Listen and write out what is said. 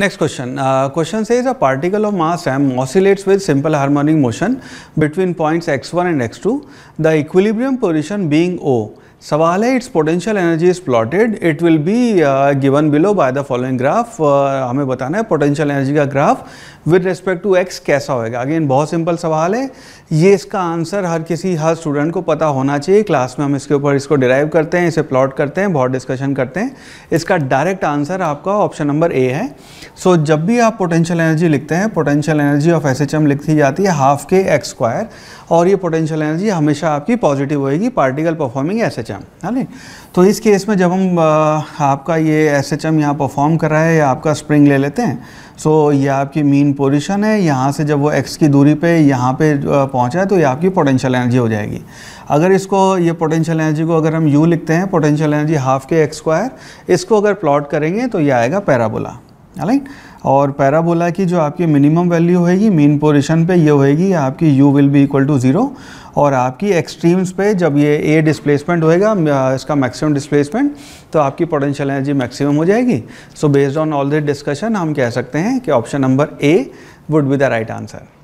Next question. Question says a particle of mass m oscillates with simple harmonic motion between points x1 and x2, the equilibrium position being O. सवाल है it's potential energy is plotted, it will be given below by the following graph. हमें बताना है potential energy का graph with respect to X कैसा होएगा. Again बहुत simple सवाल है ये, इसका आंसर हर स्टूडेंट को पता होना चाहिए. क्लास में हम इसके ऊपर इसको डिराइव करते हैं, इसे प्लॉट करते हैं, बहुत डिस्कशन करते हैं. इसका डायरेक्ट आंसर आपका ऑप्शन नंबर ए है. सो जब भी आप पोटेंशियल एनर्जी लिखते हैं, पोटेंशियल एनर्जी ऑफ एसएचएम लिखी जाती है हाफ के एक्स स्क्वायर, और ये पोटेंशियल एनर्जी हमेशा आपकी पॉजिटिव होएगी, पार्टिकल परफॉर्मिंग एसएचएम. तो इस केस में जब हम आपका ये एसएचएम यहाँ परफॉर्म कर रहा है, या आपका स्प्रिंग ले लेते हैं, सो ये आपकी मीन पोजीशन है. यहाँ से जब वो एक्स की दूरी पे यहाँ पे पहुँचा है तो ये आपकी पोटेंशियल एनर्जी हो जाएगी. अगर इसको, ये पोटेंशियल एनर्जी को अगर हम यू लिखते हैं, potential energy half K X square, इसको अगर प्लॉट करेंगे तो ये आएगा पैराबोला. राइट, और पैराबोला की जो आपकी मिनिमम वैल्यू होएगी मीन पोजीशन पे ये होएगी आपकी u will be equal to zero, और आपकी एक्सट्रीम्स पे जब ये a डिस्प्लेसमेंट होएगा, इसका मैक्सिमम डिस्प्लेसमेंट, तो आपकी पोटेंशियल एनर्जी मैक्सिमम हो जाएगी. So based on all this discussion हम कह सकते हैं कि option number A would be the right answer.